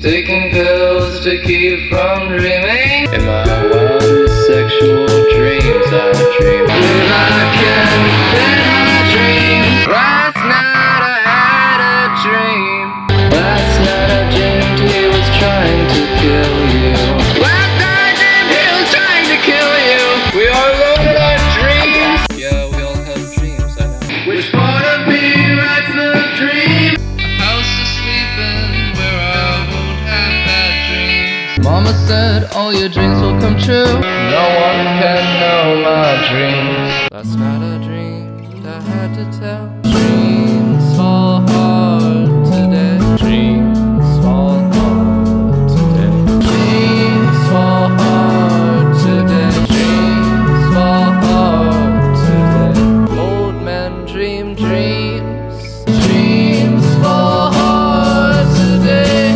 Taking pills to keep from dreaming. In my wildest sexual dreams, I dream that I can fit my dreams. Last night I had a dream. Last night I dreamed he was trying to kill you. Last night I dreamed he was trying to kill you. We all love our dreams. Yeah, we all have dreams, I know. Which part of me writes the dream? A house to sleep in where I will. Mama said all your dreams will come true. No one can know my dreams. Last night I dreamed I had to tell. Dreams fall hard today. Dreams fall hard today. Dreams fall hard today. Dreams fall hard today. Old men dream dreams. Dreams fall hard today.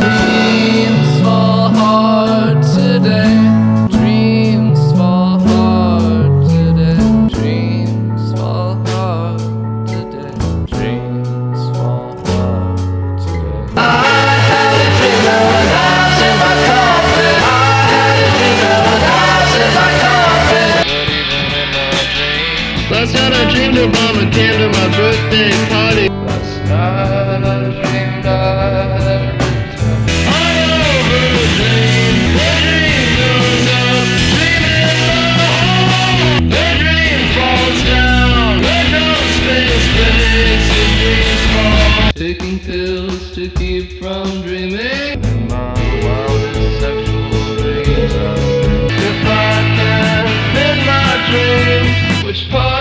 Last night I dreamed Obama came to my birthday party. Last night I dreamed I had a dream. I overdream. The dream goes up. Dreaming from home. The dream falls down. There's no space space. The dreams fall. Taking pills to keep from dreaming. In my wildest sexual dreams I dream. If I can fit my dreams, which part?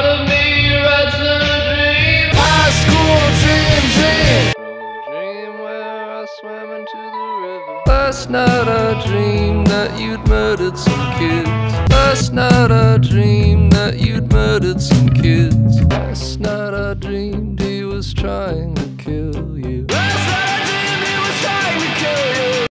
Last night I dreamed that you'd murdered some kids. Last night I dreamed that you'd murdered some kids. Last night I dreamed he was trying to kill you. Last night I dreamed he was trying to kill you.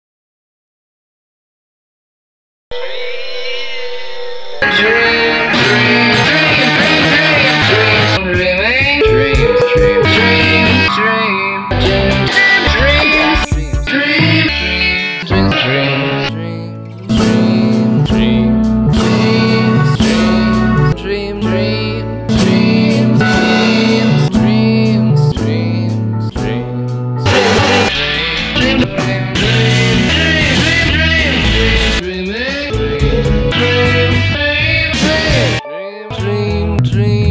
Dream.